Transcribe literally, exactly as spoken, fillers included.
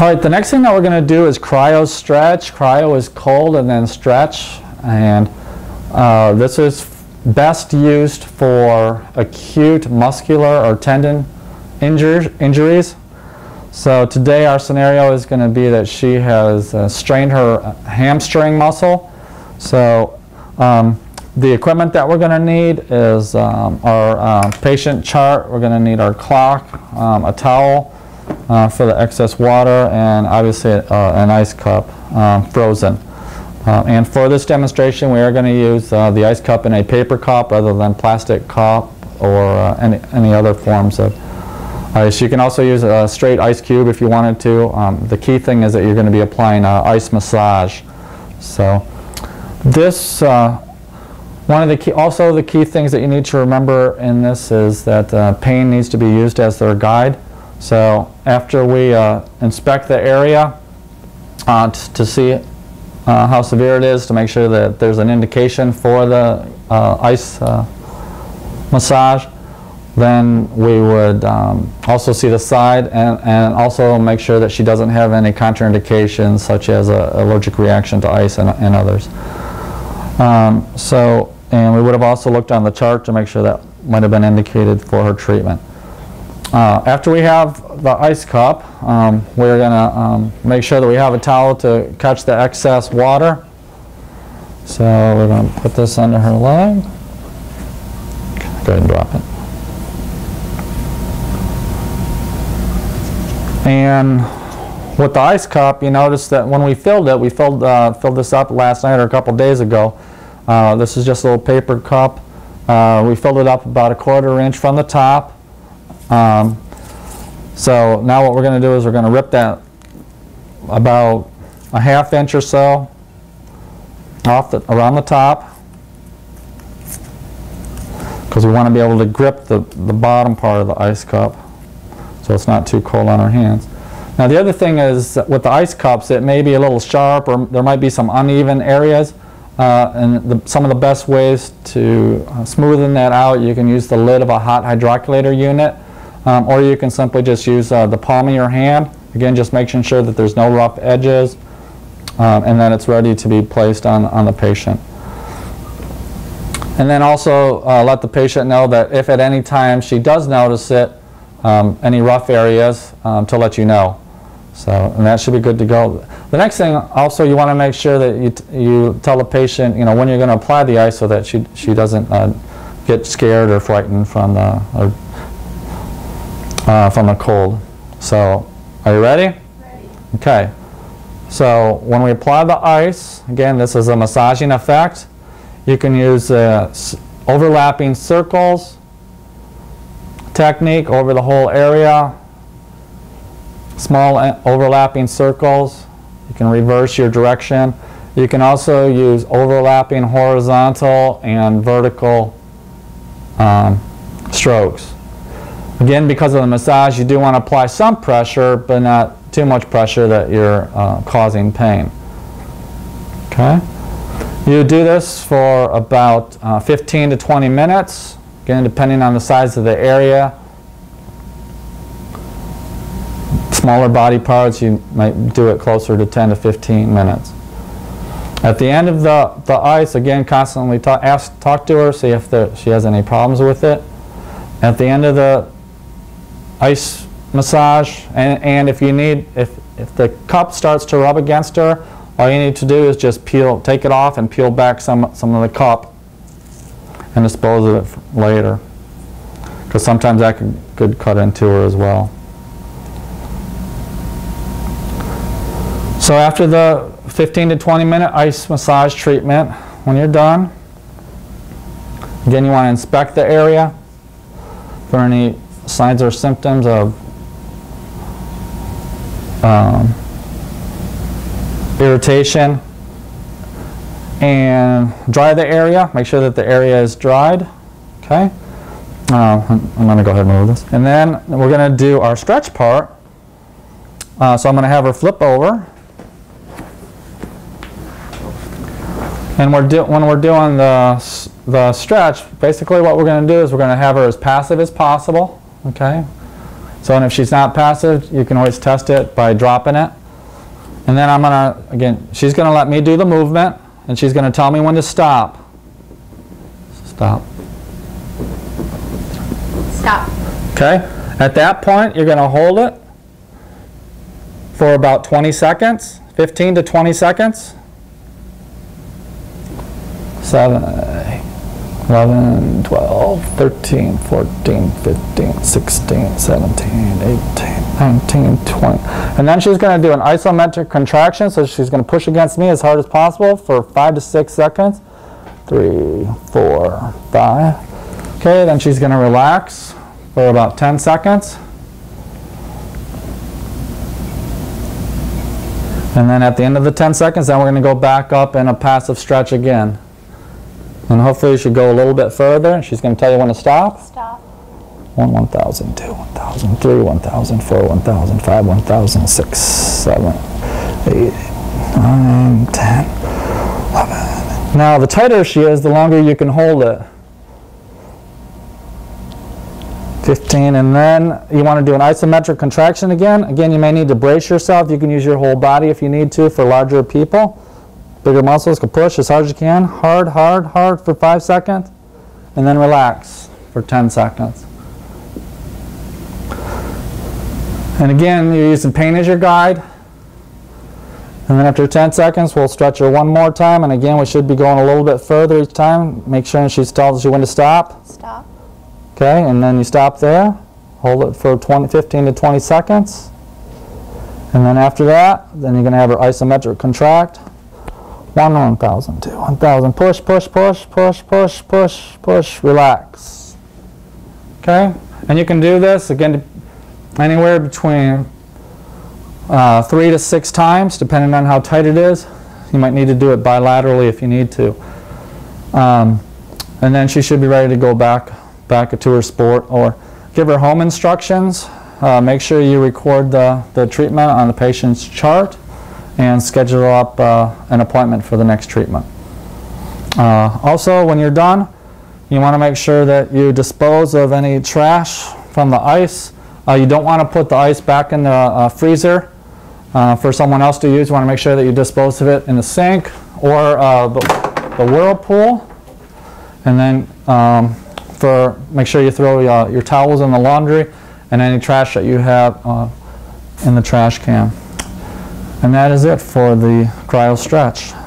Alright, the next thing that we're going to do is cryo stretch. Cryo is cold and then stretch, and uh, this is best used for acute muscular or tendon injur injuries. So today our scenario is going to be that she has uh, strained her hamstring muscle. So um, the equipment that we're going to need is um, our uh, patient chart. We're going to need our clock, um, a towel uh, for the excess water, and obviously uh, an ice cup, uh, frozen. Uh, and for this demonstration, we are going to use uh, the ice cup in a paper cup rather than plastic cup or uh, any, any other forms of ice. You can also use a straight ice cube if you wanted to. Um, the key thing is that you're going to be applying uh, ice massage. So this, uh, one of the key, also the key things that you need to remember in this is that uh, pain needs to be used as their guide. So after we uh, inspect the area uh, to see Uh, how severe it is, to make sure that there's an indication for the uh, ice uh, massage. Then we would um, also see the side and, and also make sure that she doesn't have any contraindications such as a allergic reaction to ice and, and others. Um, so, and we would have also looked on the chart to make sure that might have been indicated for her treatment. Uh, after we have the ice cup, um, we're going to um, make sure that we have a towel to catch the excess water. So we're going to put this under her leg. Go ahead and drop it. And with the ice cup, you notice that when we filled it, we filled, uh, filled this up last night or a couple days ago. Uh, this is just a little paper cup. Uh, we filled it up about a quarter inch from the top. Um, so now what we're going to do is we're going to rip that about a half inch or so off the, around the top, because we want to be able to grip the, the bottom part of the ice cup so it's not too cold on our hands. Now the other thing is with the ice cups, it may be a little sharp or there might be some uneven areas, uh, and the, some of the best ways to smoothen that out, you can use the lid of a hot hydrocollator unit. Um, or you can simply just use uh, the palm of your hand, again just making sure that there's no rough edges, um, and then it's ready to be placed on, on the patient. And then also uh, let the patient know that if at any time she does notice it, um, any rough areas, um, to let you know. So, and that should be good to go. The next thing also, you want to make sure that you, t you tell the patient, you know, when you're going to apply the ice so that she, she doesn't uh, get scared or frightened from the or, Uh, from the cold. So, are you ready? Ready. Okay. So, when we apply the ice, again, this is a massaging effect. You can use uh, s overlapping circles technique over the whole area, small overlapping circles. You can reverse your direction. You can also use overlapping horizontal and vertical um, strokes. Again, because of the massage, you do want to apply some pressure, but not too much pressure that you're uh, causing pain. Okay? You do this for about uh, fifteen to twenty minutes, again, depending on the size of the area. Smaller body parts, you might do it closer to ten to fifteen minutes. At the end of the, the ice, again, constantly talk, ask, talk to her, see if there, she has any problems with it. At the end of the ice massage, and, and if you need, if, if the cup starts to rub against her, all you need to do is just peel, take it off and peel back some, some of the cup and dispose of it later, because sometimes that could, could cut into her as well. So after the fifteen to twenty minute ice massage treatment, when you're done, again, you want to inspect the area for any signs or symptoms of um, irritation, and dry the area. Make sure that the area is dried. Okay, uh, I'm going to go ahead and move this, and then we're going to do our stretch part. Uh, so I'm going to have her flip over, and we're do when we're doing the the stretch. Basically, what we're going to do is we're going to have her as passive as possible. Okay, So, and if she's not passive, you can always test it by dropping it. And then I'm going to, again, she's going to let me do the movement, and she's going to tell me when to stop. Stop. Stop. Okay. At that point, you're going to hold it for about twenty seconds, fifteen to twenty seconds. seven, eleven, twelve, thirteen, fourteen, fifteen, sixteen, seventeen, eighteen, nineteen, twenty. And then she's going to do an isometric contraction, so she's going to push against me as hard as possible for five to six seconds. Three, four, five. Okay, then she's going to relax for about ten seconds. And then at the end of the ten seconds, then we're going to go back up in a passive stretch again. And hopefully you should go a little bit further. She's going to tell you when to stop. Stop. one, one thousand, two, one thousand, three, one thousand, four, one thousand, five, one thousand, six, seven, eight, nine, ten, eleven. Now the tighter she is, the longer you can hold it. fifteen, and then you want to do an isometric contraction again. Again, you may need to brace yourself. You can use your whole body if you need to for larger people. Bigger muscles can push as hard as you can. Hard, hard, hard for five seconds. And then relax for ten seconds. And again, you're using pain as your guide. And then after ten seconds, we'll stretch her one more time. And again, we should be going a little bit further each time. Make sure she tells you when to stop. Stop. Okay, and then you stop there. Hold it for twenty, fifteen to twenty seconds. And then after that, then you're going to have her isometric contract. one, one thousand, two, one thousand. Push, push, push, push, push, push, push. Relax. Okay? And you can do this, again, anywhere between uh, three to six times, depending on how tight it is. You might need to do it bilaterally if you need to. Um, and then she should be ready to go back. back to her sport, or give her home instructions. Uh, make sure you record the, the treatment on the patient's chart and schedule up uh, an appointment for the next treatment. Uh, also, when you're done, you want to make sure that you dispose of any trash from the ice. Uh, you don't want to put the ice back in the uh, freezer uh, for someone else to use. You want to make sure that you dispose of it in the sink or uh, the, the whirlpool. And then um, For, make sure you throw uh, your towels in the laundry and any trash that you have uh, in the trash can. And that is it for the cryo stretch.